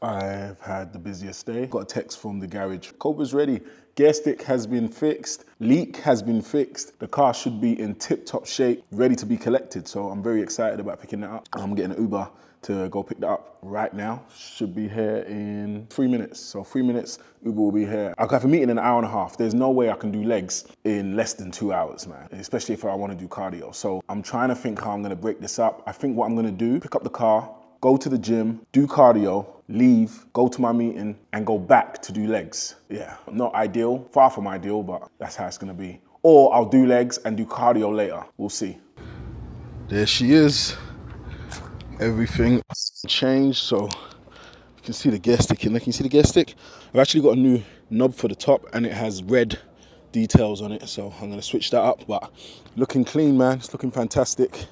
I've had the busiest day. Got a text from the garage. Cobra's ready. Gear stick has been fixed. Leak has been fixed. The car should be in tip-top shape, ready to be collected. So I'm very excited about picking that up. I'm getting an Uber to go pick that up right now. Should be here in 3 minutes. So 3 minutes, Uber will be here. I have a meeting in an hour and a half. There's no way I can do legs in less than 2 hours, man, especially if I want to do cardio. So I'm trying to think how I'm going to break this up. I think what I'm going to do, pick up the car, go to the gym, do cardio, leave, go to my meeting, and go back to do legs. Yeah, not ideal, far from ideal, but that's how it's gonna be. Or I'll do legs and do cardio later, we'll see. There she is. Everything changed, so you can see the gear stick in there. Can you see the gear stick? I've actually got a new knob for the top and it has red details on it, so I'm gonna switch that up, but looking clean, man, it's looking fantastic.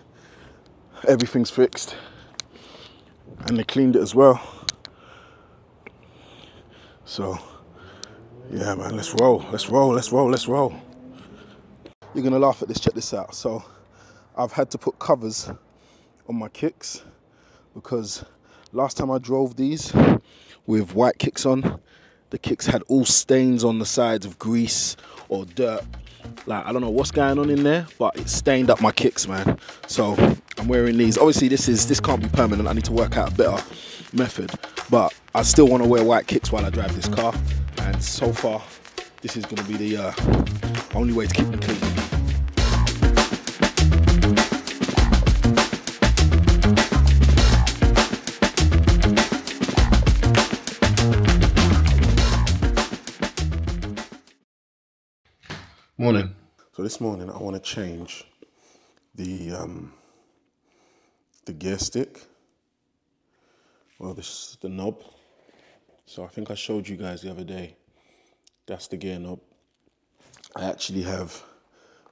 Everything's fixed. And they cleaned it as well. So, yeah, man, let's roll, let's roll, let's roll, let's roll. You're gonna laugh at this, check this out. So, I've had to put covers on my kicks because last time I drove these with white kicks on, the kicks had all stains on the sides of grease or dirt. Like, I don't know what's going on in there, but it stained up my kicks, man. So I'm wearing these. Obviously this can't be permanent. I need to work out a better method, but I still want to wear white kicks while I drive this car. And so far, this is going to be the only way to keep them clean. Morning. So this morning I want to change the gear stick, well, this the knob. So I think I showed you guys the other day, that's the gear knob. I actually have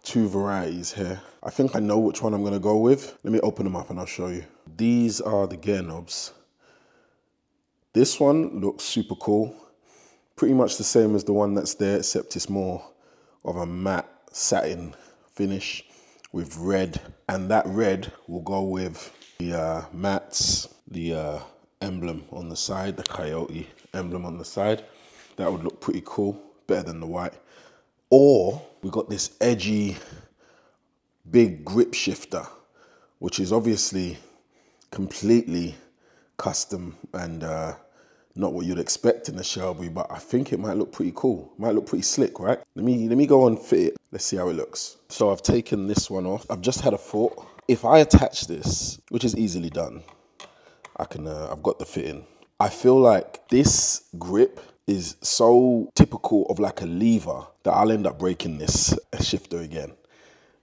two varieties here. I think I know which one I'm going to go with. Let me open them up and I'll show you. These are the gear knobs. This one looks super cool, pretty much the same as the one that's there, except it's more of a matte satin finish with red, and that red will go with the mats, the emblem on the side, the Coyote emblem on the side. That would look pretty cool, better than the white. Or we got this edgy big grip shifter, which is obviously completely custom and not what you'd expect in the Shelby, but I think it might look pretty cool. Might look pretty slick, right? Let me go and fit it. Let's see how it looks. So I've taken this one off. I've just had a thought. If I attach this, which is easily done, I can. I've got the fitting. I feel like this grip is so typical of like a lever that I'll end up breaking this shifter again.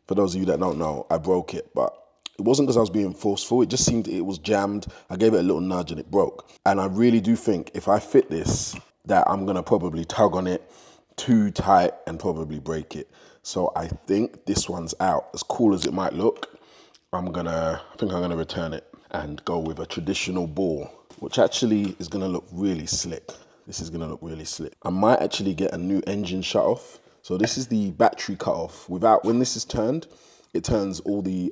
For those of you that don't know, I broke it, but it wasn't because I was being forceful, it just seemed it was jammed. I gave it a little nudge and it broke. And I really do think if I fit this, that I'm gonna probably tug on it too tight and probably break it. So I think this one's out. As cool as it might look, I think I'm gonna return it and go with a traditional ball, which actually is gonna look really slick. This is gonna look really slick. I might actually get a new engine shut off. So this is the battery cut off. When this is turned, it turns all the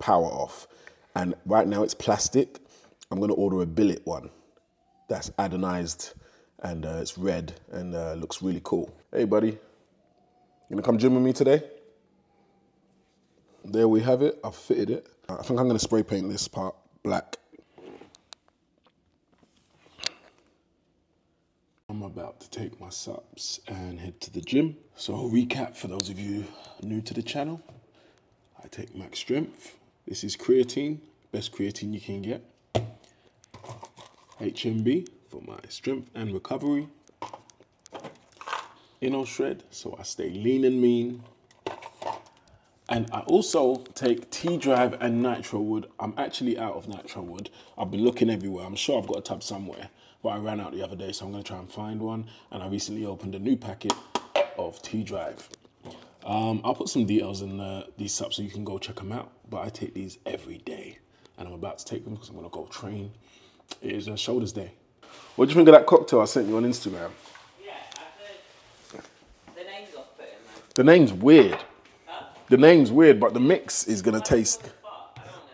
power off. And right now it's plastic. I'm gonna order a billet one that's anodized and it's red and looks really cool. Hey buddy, you gonna come gym with me today? There we have it, I've fitted it. I think I'm gonna spray paint this part black. I'm about to take my subs and head to the gym. So I'll recap for those of you new to the channel. I take Max Strength. This is creatine, best creatine you can get. HMB for my strength and recovery. InnoShred, so I stay lean and mean. And I also take T-Drive and Nitro Wood. I'm actually out of Nitro Wood. I've been looking everywhere. I'm sure I've got a tub somewhere, but I ran out the other day, so I'm gonna try and find one. And I recently opened a new packet of T-Drive. I'll put some details in these subs so you can go check them out. But I take these every day, and I'm about to take them because I'm gonna go train. It is a shoulders day. What do you think of that cocktail I sent you on Instagram? Yeah, I've heard the name's off putting, man. The name's weird. Huh? The name's weird, but the mix is gonna taste.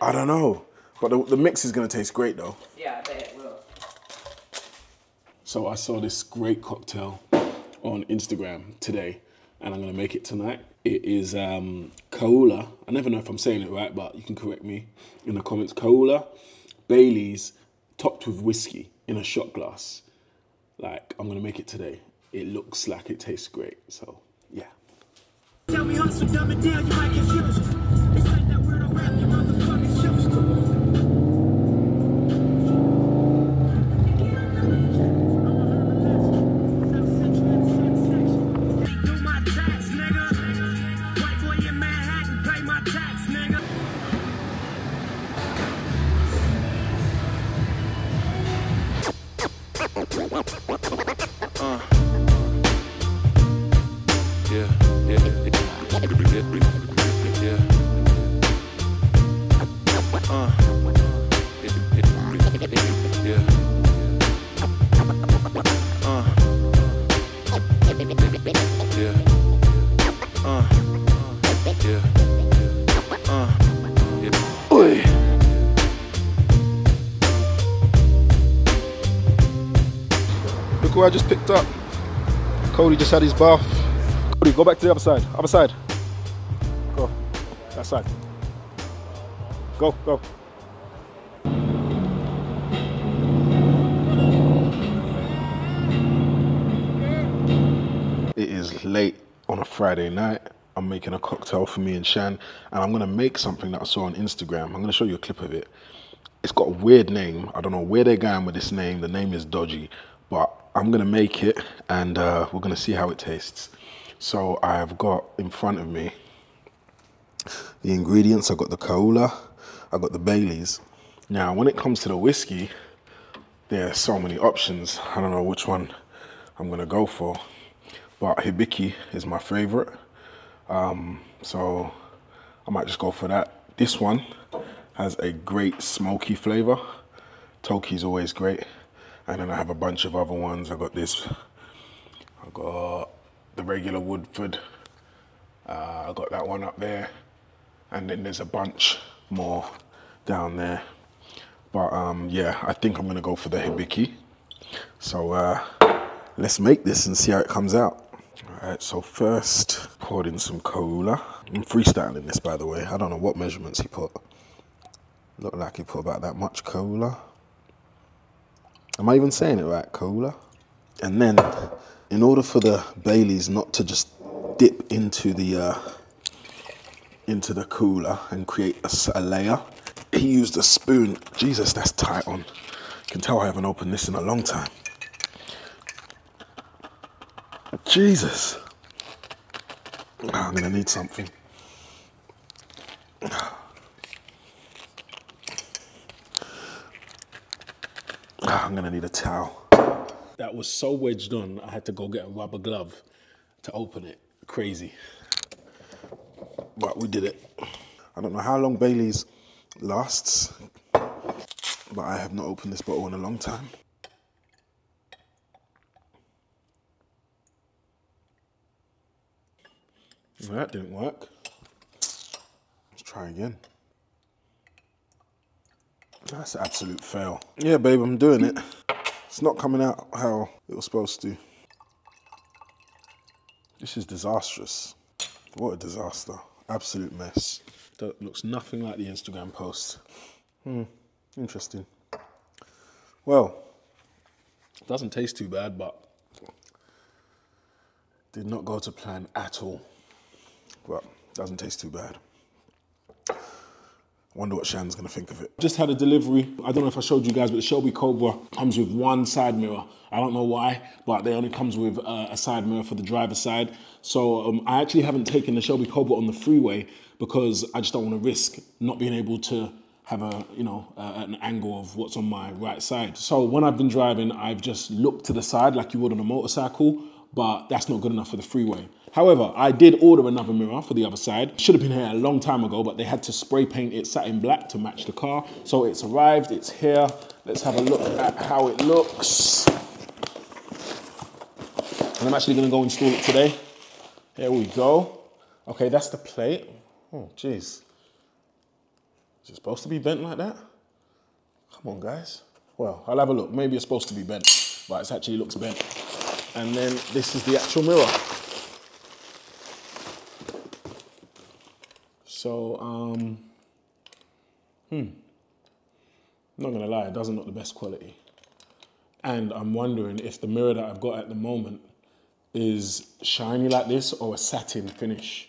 I don't know, but the mix is gonna taste great though. Yeah, I bet it will. So I saw this great cocktail on Instagram today, and I'm gonna make it tonight. It is Kahlua. I never know if I'm saying it right, but you can correct me in the comments. Kahlua, Bailey's, topped with whiskey in a shot glass. Like, I'm gonna make it today. It looks like it tastes great, so yeah. Tell me hustle, dumb it down, you might get used. It's like that word around your motherfucking shoes. I just picked up. Cody just had his bath. Cody, go back to the other side. Other side. Go. That side. Go, go. It is late on a Friday night. I'm making a cocktail for me and Shan, and I'm gonna make something that I saw on Instagram. I'm gonna show you a clip of it. It's got a weird name. I don't know where they're going with this name. The name is dodgy, but I'm gonna make it, and we're gonna see how it tastes. So I've got in front of me the ingredients. I've got the Kahlua, I've got the Bailey's. Now, when it comes to the whiskey, there are so many options. I don't know which one I'm gonna go for, but Hibiki is my favorite. So I might just go for that. This one has a great smoky flavor. Toki's always great. And then I have a bunch of other ones. I got this, I got the regular Woodford. I got that one up there. And then there's a bunch more down there. But yeah, I think I'm gonna go for the Hibiki. So let's make this and see how it comes out. All right, so first, poured in some Kahlua. I'm freestyling this, by the way. I don't know what measurements he put. Looked like he put about that much Kahlua. Am I even saying it right? Kahlua. And then, in order for the Baileys not to just dip into the cooler and create a layer, he used a spoon. Jesus, that's tight on. You can tell I haven't opened this in a long time. Jesus. Oh, I'm gonna need something. I'm gonna need a towel. That was so wedged on, I had to go get a rubber glove to open it. Crazy. But we did it. I don't know how long Bailey's lasts, but I have not opened this bottle in a long time. Well, that didn't work. Let's try again. That's an absolute fail. Yeah, babe, I'm doing it. It's not coming out how it was supposed to. This is disastrous. What a disaster. Absolute mess. That looks nothing like the Instagram post. Interesting. Well, it doesn't taste too bad, but did not go to plan at all. Well, doesn't taste too bad. Wonder what Shan's gonna think of it. Just had a delivery. I don't know if I showed you guys, but the Shelby Cobra comes with one side mirror. I don't know why, but they only comes with a side mirror for the driver's side. So I actually haven't taken the Shelby Cobra on the freeway because I just don't wanna risk not being able to have a, you know, an angle of what's on my right side. So when I've been driving, I've just looked to the side like you would on a motorcycle, but that's not good enough for the freeway. However, I did order another mirror for the other side. Should have been here a long time ago, but they had to spray paint it satin black to match the car. So it's arrived, it's here. Let's have a look at how it looks. And I'm actually gonna go install it today. Here we go. Okay, that's the plate. Oh, geez. Is it supposed to be bent like that? Come on, guys. Well, I'll have a look. Maybe it's supposed to be bent. Right, it actually looks bent. And then this is the actual mirror. So, I'm not gonna lie, it doesn't look the best quality. And I'm wondering if the mirror that I've got at the moment is shiny like this or a satin finish.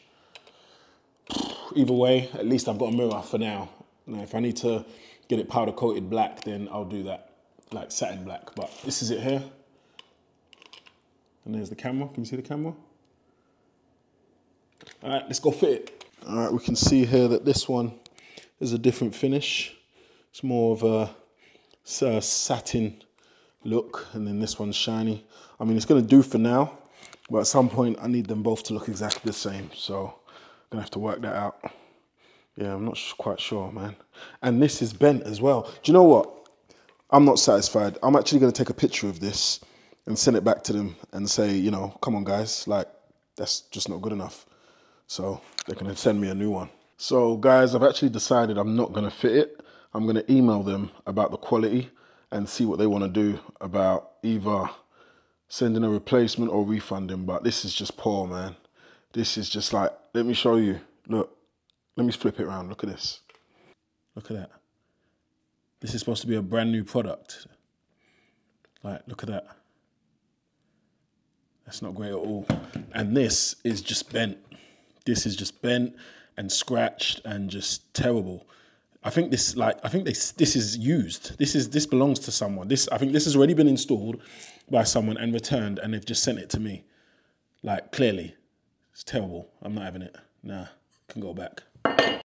Either way, at least I've got a mirror for now. Now, if I need to get it powder coated black, then I'll do that, like satin black. But this is it here. And there's the camera. Can you see the camera? All right, let's go fit it. All right, we can see here that this one is a different finish. It's more of a satin look, and then this one's shiny. I mean, it's gonna do for now, but at some point I need them both to look exactly the same. So I'm gonna have to work that out. Yeah, I'm not quite sure, man. And this is bent as well. Do you know what? I'm not satisfied. I'm actually gonna take a picture of this and send it back to them and say, you know, come on guys, like that's just not good enough. So they're gonna send me a new one. So guys, I've actually decided I'm not gonna fit it. I'm gonna email them about the quality and see what they wanna do about either sending a replacement or refunding. But this is just poor, man. This is just like, let me show you. Look, let me flip it around. Look at this. Look at that. This is supposed to be a brand new product. Like, look at that. That's not great at all. And this is just bent. This is just bent and scratched and just terrible. I think this, like, this is used. This belongs to someone. I think this has already been installed by someone and returned, and they've just sent it to me. Like, clearly, it's terrible. I'm not having it. Nah, can go back.